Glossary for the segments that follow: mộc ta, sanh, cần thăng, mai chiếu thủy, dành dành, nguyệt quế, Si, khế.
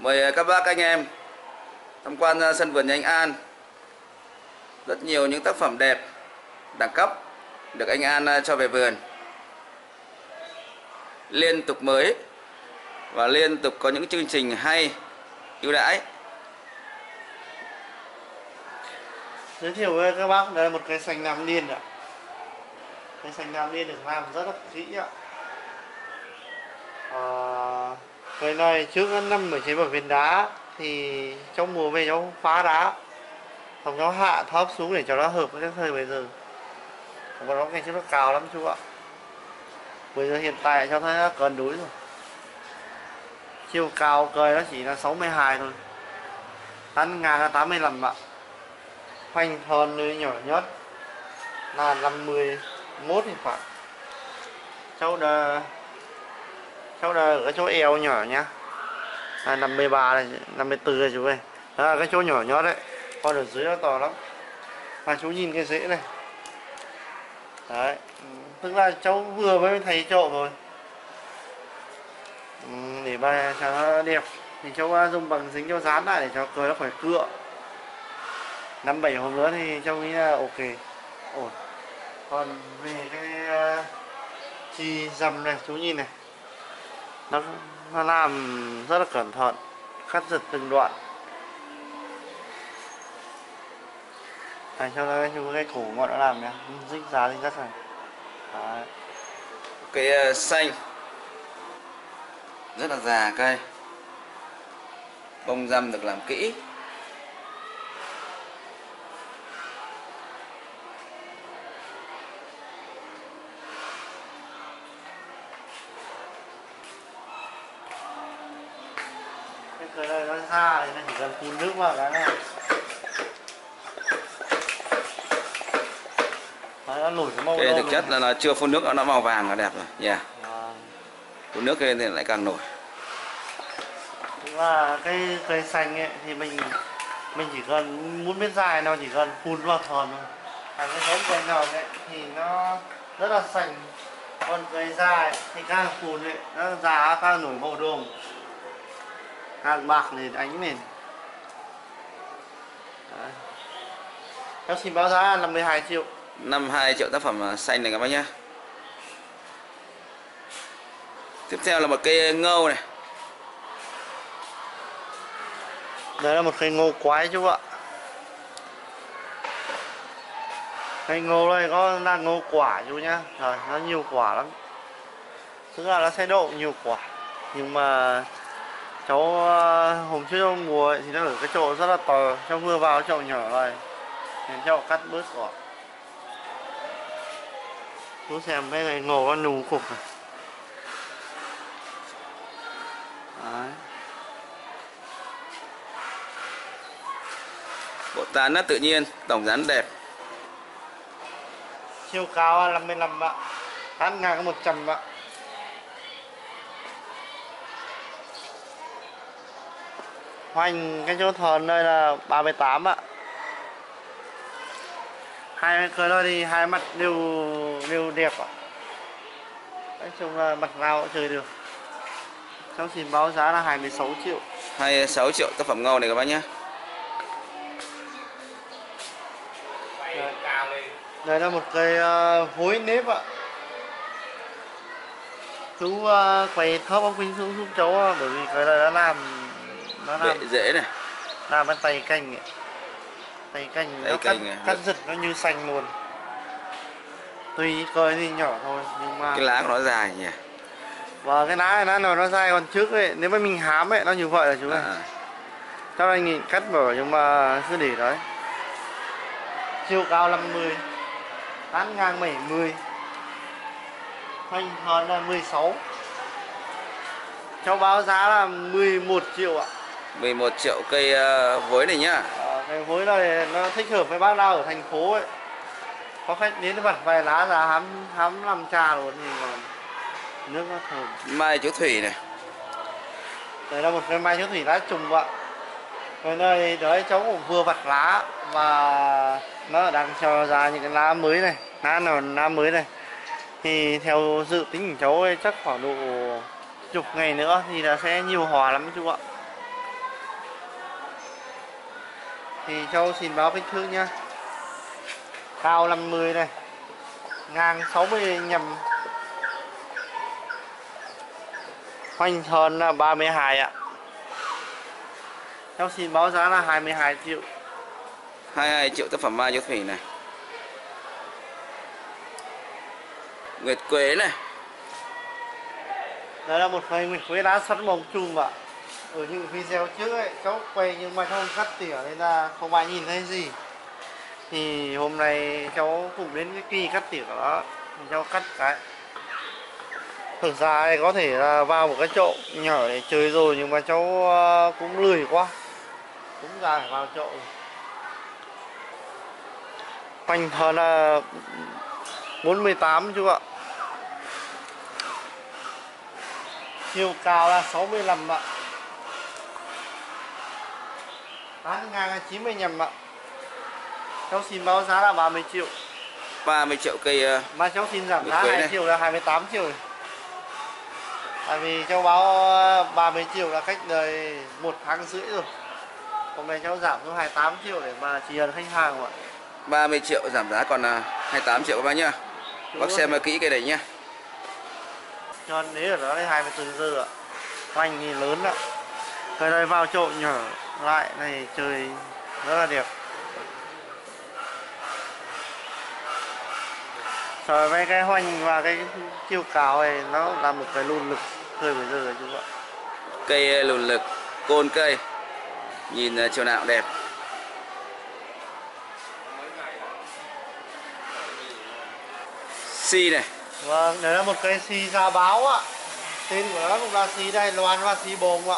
Mời các bác anh em tham quan sân vườn nhà anh An. Rất nhiều những tác phẩm đẹp, đẳng cấp được anh An cho về vườn. Liên tục mới và liên tục có những chương trình hay, ưu đãi. Giới thiệu với các bác, đây là một cây sanh Nam Niên ạ. Cây sanh Nam Niên được làm rất là kỹ ạ. Cây này trước năm ở trên bờ viên đá thì trong mùa về cháu phá đá, xong cháu hạ thấp xuống để cho nó hợp với cái thời bây giờ. Còn nó ngày trước nó cao lắm chú ạ. Bây giờ hiện tại cháu thấy nó gần núi rồi. Chiều cao cây nó chỉ là 62 thôi. Tán ngang là 85 ạ. Khoanh thon nơi nhỏ nhất là 51 thì phải. Cháu đã ở chỗ eo nhỏ nhá. À, 53 này, 54 này chú ơi. Đó là cái chỗ nhỏ nhót đấy. Con ở dưới nó to lắm. Mà chú nhìn cái rễ này. Đấy, tức là cháu vừa mới thấy trộm rồi. Để ba cho nó đẹp thì cháu dùng bằng dính cho dán lại để cho cười nó khỏi cựa. 5-7 hôm nữa thì cháu nghĩ là ok, ổn. Còn về cái chi dầm này, chú nhìn này, nó làm rất là cẩn thận, cắt giật từng đoạn. Này cho nó cái cổ ngọn nó làm nhá, dính giá dính rất này. Đấy. Cái sanh rất là già cây, bông răm được làm kỹ. Cái cây này nó ra thì nó chỉ cần phun nước vào cái này. Cái thực chất là nó chưa phun nước nó màu vàng là đẹp rồi, yeah. Phun nước lên thì lại càng nổi. Và cái cây sanh ấy thì mình chỉ cần muốn biết dài nó chỉ cần phun vào thòn thôi. Còn cái giống cây nào ấy thì nó rất là sành, còn cây dài thì càng phun ấy nó già càng nổi màu đồng, càng bạc thì ánh lên. Cháu xin báo giá là 12 triệu. 52 triệu tác phẩm sanh này các bác nhé. Tiếp theo là một cây ngô này. Đây là một cây ngô quái chú ạ. Cây ngô đây có là ngô quả chú nhá. Rồi nó nhiều quả lắm. Tức là nó sẽ đậu nhiều quả. Nhưng mà cháu hôm trước trong mùa ấy, thì nó ở cái chỗ rất là to, cháu vừa vào cái chỗ nhỏ này nên cháu cắt bớt quả. Chú xem cái này ngô nó nụ cục này. Đấy. Bộ tán nó tự nhiên, tổng dáng đẹp. Chiều cao 55 ạ. Tán ngang 100 ạ. Hoành cái chỗ thòn đây là 38 ạ. Hai cây thôi thì hai mặt đều đẹp ạ. Nói chung là mặt nào cũng chơi được. Cháu xin báo giá là 26 triệu. 26 triệu tác phẩm ngô này các bác nhé. Đây là một cây hối nếp ạ. Chú quay thấp ống kính xuống giúp cháu bởi vì cái này nó làm dễ này. Làm bằng tay cành ấy. Tay cành cắt giật nó như sanh luôn. Tuy cây thì nhỏ thôi nhưng mà cái lá của nó dài nhỉ. Và cái lá này nó dai, còn trước ấy nếu mà mình hám ấy nó như vậy là chú này. Cháu anh nhìn cắt mở nhưng mà cứ để đấy. Chiều cao 50, tán ngang 70, hoành thon là 16. Cháu báo giá là 11 triệu ạ. 11 triệu cây vối này nhá. Cây vối này nó thích hợp với bác nào ở thành phố ấy. Có khách đến vặt vài lá ra hám làm trà luôn thì còn nước nó thơm. Mai chiếu thủy này. Đây là một cây mai chiếu thủy lá trùng ạ. Cái này đấy cháu cũng vừa vặt lá và nó đang cho ra những cái lá mới này, lá mới này. Thì theo dự tính của cháu ấy, chắc khoảng độ chục ngày nữa thì là sẽ nhiều hòa lắm chú ạ. Thì cháu xin báo kích thước nhá. Cao 50 này, ngang 65, khoanh tròn là 32 ạ. Cháu xin báo giá là 22 triệu. 22 triệu tác phẩm mai chiếu thủy này. Nguyệt quế này. Đó là một phần nguyệt quế đá sẵn mồng chùm ạ. Ở những video trước ấy, cháu quay nhưng mà không cắt tỉa nên là không ai nhìn thấy gì. Thì hôm nay cháu cũng đến cái kỳ cắt tỉa đó, thì cháu cắt cái. Thực ra có thể là vào một cái chậu nhỏ để chơi rồi, nhưng mà cháu cũng lười quá, cũng ra phải vào chậu. Khoanh thân là 48 chú ạ. Chiều cao là 65 ạ. Tán ngang là 95 ạ. Cháu xin báo giá là 30 triệu. 30 triệu cây. Mà cháu xin giảm giá 2 triệu là 28 triệu. Tại vì cháu báo 30 triệu là cách đây 1 tháng rưỡi rồi. Hôm nay cháu giảm xuống 28 triệu để mà chỉ cần khách hàng ạ. 30 triệu giảm giá còn 28 triệu các bác nhá. Bác xem kỹ cái này nhá. Cho đấy ở đó đây 24 giờ ạ. Hoành thì lớn ạ. Cái này vào chậu nhỏ lại này trời rất là đẹp. Rồi mấy cái hoành và cái chiều cao này nó là một cái lùn lực thời bây giờ rồi chú ạ. Cây lùn lực, côn cây. Nhìn chiều nào cũng đẹp. Si này. Vâng, đấy là một cây si da báo ạ. Tên của nó cũng là si Đài Loan và si bồng ạ.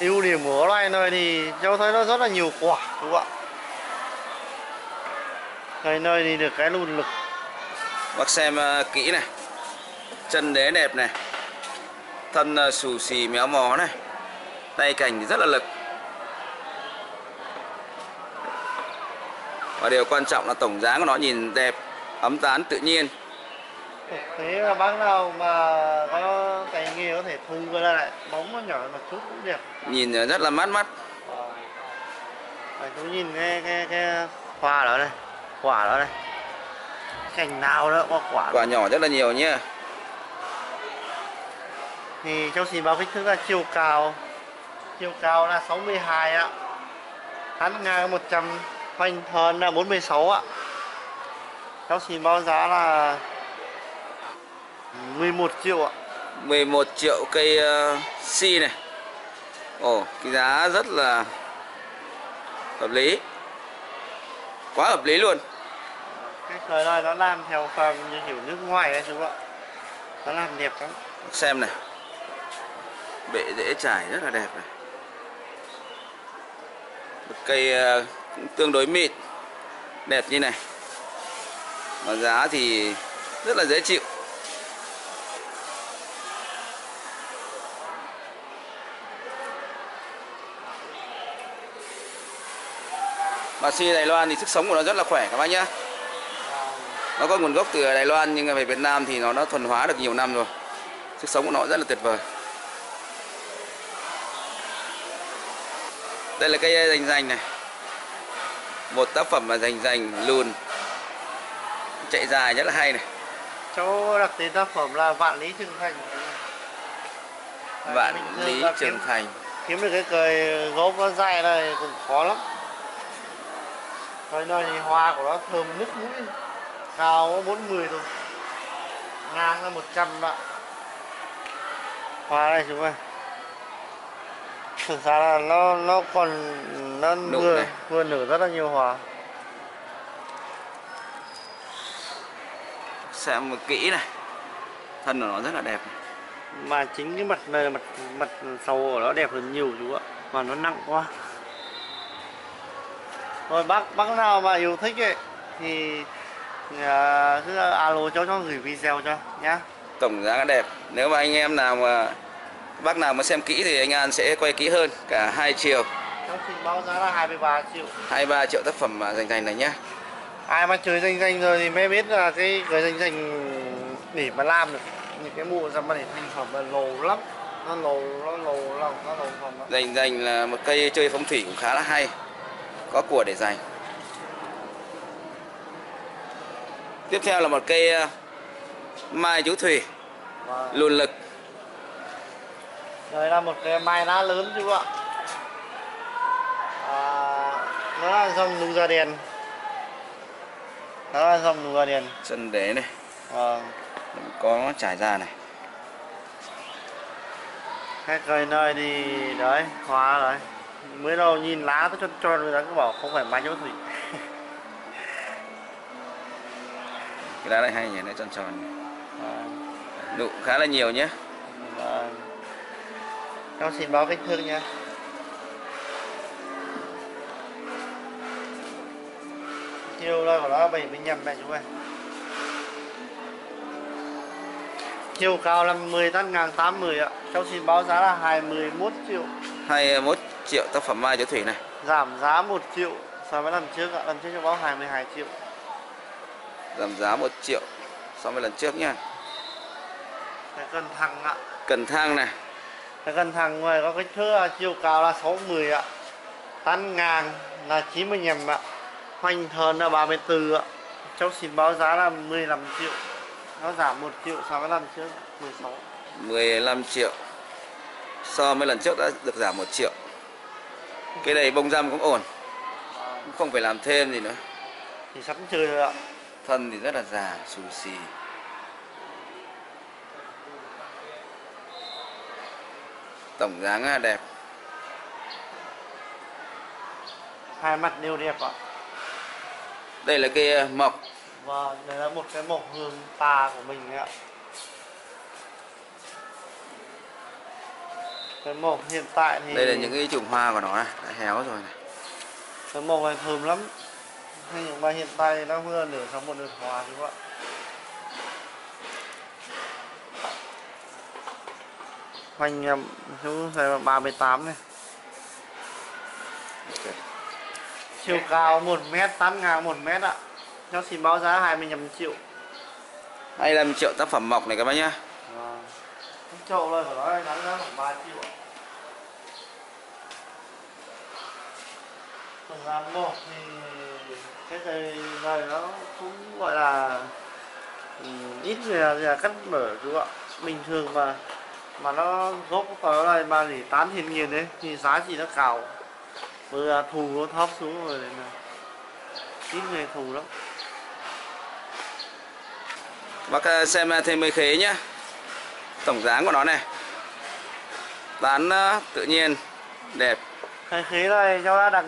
Ưu điểm của loài này thì cháu thấy nó rất là nhiều quả chú ạ. Cây nơi thì được cái lùn lực. Bác xem kỹ này. Chân đế đẹp này. Thân xù xì méo mó này. Tay cành rất là lực. Và điều quan trọng là tổng dáng của nó nhìn đẹp, ấm tán tự nhiên. Thế là bác nào mà có cái nghề có thể thu ra lại bóng nó nhỏ một chút cũng đẹp. Nhìn rất là mát mắt. Chú nhìn cái hoa đó đây, quả đó đây. Cành nào đó có quả. Quả nhỏ rất là nhiều nhá. Thì cháu xin báo kích thước là chiều cao. Chiều cao là 62 ạ. Thắn ngang 100, khoanh thân là 46 ạ. Cháu xin báo giá là 11 triệu ạ. 11 triệu cây si này. Ồ, cái giá rất là hợp lý. Quá hợp lý luôn. Cái thời này nó làm theo phàm như kiểu nước ngoài đấy chú ạ. Nó làm đẹp lắm. Xem này. Bệ rễ trải rất là đẹp này. Một cây tương đối mịn. Đẹp như này. Mà giá thì rất là dễ chịu. Và si Đài Loan thì sức sống của nó rất là khỏe các bác nhá. Nó có nguồn gốc từ Đài Loan nhưng mà về Việt Nam thì nó đã thuần hóa được nhiều năm rồi. Sức sống của nó rất là tuyệt vời. Đây là cây dành dành này. Một tác phẩm mà dành dành lùn chạy dài rất là hay này. Cháu đặt tên tác phẩm là Vạn Lý Trường Thành. Vạn Lý Trường Thành. Kiếm được cái cây gốc nó dài này cũng khó lắm. Rồi nơi thì hoa của nó thơm nứt mũi. Cao 40 thôi. Ngang là 100 ạ. Hoa đây chú ơi. Thực ra là nó còn nó vừa nở rất là nhiều hoa. Xem một kỹ này. Thân của nó rất là đẹp. Mà chính cái mặt này là mặt sau của nó đẹp hơn nhiều chú ạ. Mà nó nặng quá. Rồi bác nào mà yêu thích ấy thì cứ alo cháu cho gửi video cho nhá. Tổng giá đẹp. Nếu mà anh em nào mà bác nào mà xem kỹ thì anh An sẽ quay kỹ hơn cả hai chiều. Cháu xin báo giá là 23 triệu. 23 triệu tác phẩm dành dành này nhá. Ai mà chơi dành dành rồi thì mới biết là cái dành dành để mà làm được những cái bộ sản phẩm mà lâu lắm, nó lâu lắm. Dành dành là một cây chơi phong thủy cũng khá là hay, có của để dành. Tiếp theo là một cây mai chiếu thủy, lùn lực. Đây là một cây mai lá lớn chứ ạ. Nó là dòng lù ra đèn. Nó là dòng lù ra đèn. Chân đế này. Có trải ra này. Các cây nơi thì đấy, hóa rồi. Mới đầu nhìn lá nó tròn người ta cứ bảo không phải mai chiếu thủy. Cái lá này hay nhỉ, nó tròn tròn. Nụ khá là nhiều nhé. Cháu xin báo kích thước nha. Chiều đây của nó 75 mẹ chú ơi. Chiều cao là 18.810 ạ. Cháu xin báo giá là 21 triệu. 21 triệu tác phẩm mai chiếu thủy này. Giảm giá 1 triệu so với lần trước ạ. Lần trước cháu báo 22 triệu. Giảm giá 1 triệu so với lần trước nha. Cái cần thăng ạ. Cần thăng này. Cái cần thăng ngoài có kích thước chiều cao là 610 ạ. Tán ngang là 95 ạ. Hoành thờn là 34 ạ. Cháu xin báo giá là 15 triệu. Nó giảm 1 triệu so với lần trước 16. 15 triệu. So với lần trước đã được giảm 1 triệu. Cái này bông răm cũng ổn. Cũng không phải làm thêm gì nữa. Thì sẵn trừ rồi ạ. Thân thì rất là già, xù xì. Tổng dáng là đẹp. Hai mặt đều đẹp ạ. Đây là cây mộc. Vâng, đây là một cái mộc hương ta của mình ạ. Cái mộc hiện tại thì... Đây là những cái chùm hoa của nó này, đã héo rồi này. Cái mộc này thơm lắm. Nhưng mà hiện tại nó vừa nửa xong một đợt hoa chứ các bạn. Hoành chú xài 38 này. Okay. Chiều cao 1m, tán ngang 1m ạ. Nó xin báo giá 25 triệu. 25 triệu tác phẩm mộc này các bác nhá. À, chậu rồi phải nói tán giá khoảng 3 triệu ạ. Tổng giá 1 thì cái cây này nó cũng gọi là ít là cắt mở chú ạ. Bình thường mà nó gốc vào này mà để tán thiên nhiên đấy thì giá chỉ nó cao. Vừa thù nó thấp xuống rồi này nè. Ít người thù lắm. Bác xem thêm mấy khế nhá. Tổng dáng của nó này. Tán tự nhiên đẹp. Cái khế này cháu đã đặt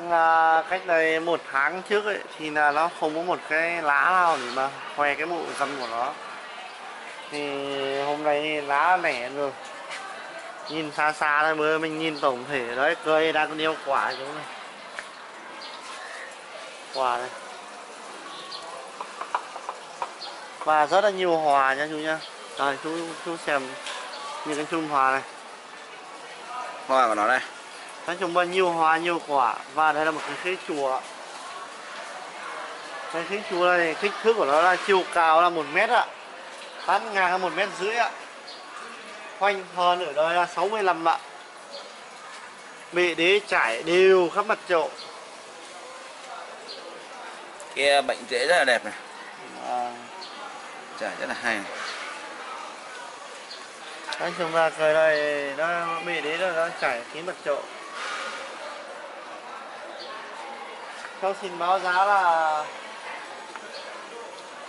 cách đây 1 tháng trước ấy, thì là nó không có một cái lá nào để mà khoe cái bộ râm của nó. Thì hôm nay lá nẻ rồi. Nhìn xa xa thôi, bữa mình nhìn tổng thể đấy, cây đang có nhiều quả giống này. Quả này. Và rất là nhiều hòa nha chú nha. Rồi chú xem những cái chùm hòa này. Hoa của nó đây. Nói chung là nhiều hoa, nhiều quả. Và đây là một cái khế chùa. Cái khế chùa này, kích thước của nó là chiều cao là 1m ạ. Tán ngang là 1m rưỡi ạ. Hoành thon ở đây là 65 ạ. Bệ đế trải đều khắp mặt chậu. Cái bệnh rễ rất là đẹp này. Trải rất là hay này. Nói chung là cây này, nó bệ đế nó trải kín mặt chậu. Cháu xin báo giá là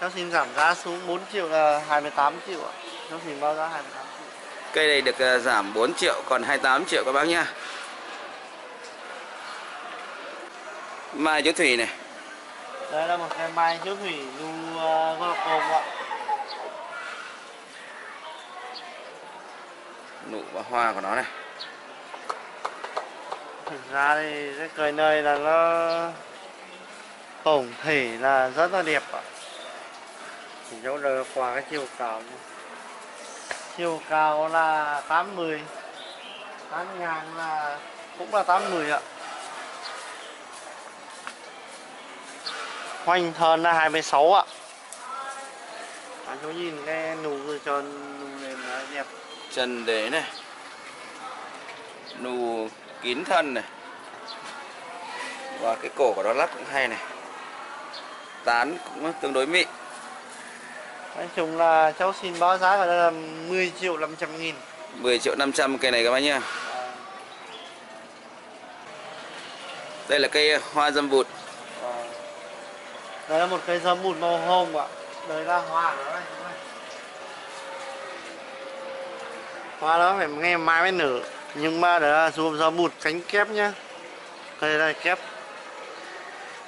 cháu xin giảm giá xuống 4 triệu là 28 triệu ạ. Cháu xin báo giá 28 triệu. Cây này được giảm 4 triệu còn 28 triệu các bác nhá. Mai chiếu thủy này. Đây là một cây mai chiếu thủy du cồn ạ. Nụ và hoa của nó này. Thực ra thì cái cây nơi là nó tổng thể là rất là đẹp ạ. Chỉ chỗ đời qua cái chiều cao này. Chiều cao là 80. Tán ngang là cũng là 80 ạ. Hoành thờn là 26 ạ. chú nhìn cái nụ trần nụ này nó đẹp. Trần đế này, nụ kín thân này, và cái cổ của nó lắp cũng hay này, tán cũng tương đối mịn. Nói chung là cháu xin báo giá ở đây là 10.500.000. 10.500.000 cây này các bác nhá. Đây là cây hoa dâm bụt. Đây là một cây dâm bụt màu hồng ạ. Đấy là hoa của nó này. Hoa đó phải ngày mai mới nở. Nhưng mà đó là dâm bụt cánh kép nhá. Cây này kép.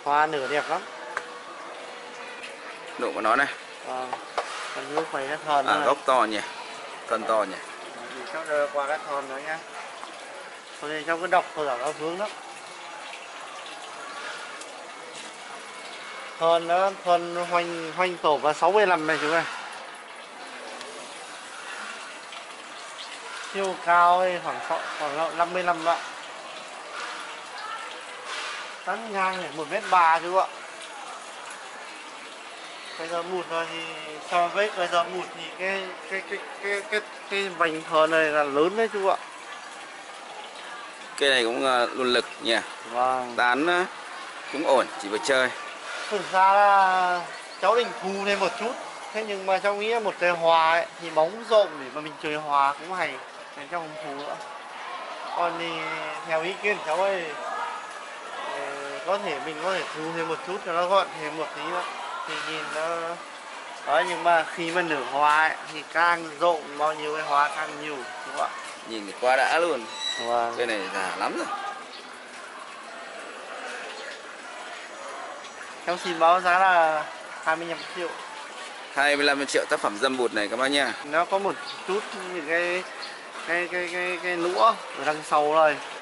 Hoa nở đẹp lắm. Độ của nó này. Nước phải cái thon à, gốc to nhỉ, thân to nhỉ. Cháu đưa qua cái thon nữa nhá. Thôi thì cháu cứ đọc thôi là nó vướng lắm. Thon đó, thon hoành tổ và 65 này chú ơi. Chiều cao ấy, khoảng 55 ạ. Tán ngang này 1m3 chú ạ. Cây dâm bụt rồi thì so với cây dâm bụt thì cái vành thon này là lớn đấy chú ạ. Cây này cũng luôn lực nhỉ. Vâng. Tán cũng ổn, chỉ phải chơi. Thực ra là cháu định thu lên một chút, thế nhưng mà cháu nghĩ một cây hòa ấy, thì bóng rộng để mà mình chơi hòa cũng hay, nên cháu không thu nữa. Còn thì theo ý kiến cháu ơi, có thể mình có thể thu thêm một chút cho nó gọn thêm một tí nữa. Thì nhìn nó đó, nhưng mà khi mà nở hoa ấy, thì càng rộng bao nhiêu cái hoa càng nhiều đúng không ạ? Nhìn thì quá đã luôn. Wow. Cái này già lắm rồi. Cháu xin báo giá là 25 triệu. 25 triệu tác phẩm dâm bụt này các bác nha. Nó có một chút những cái lũa ở đằng sau rồi.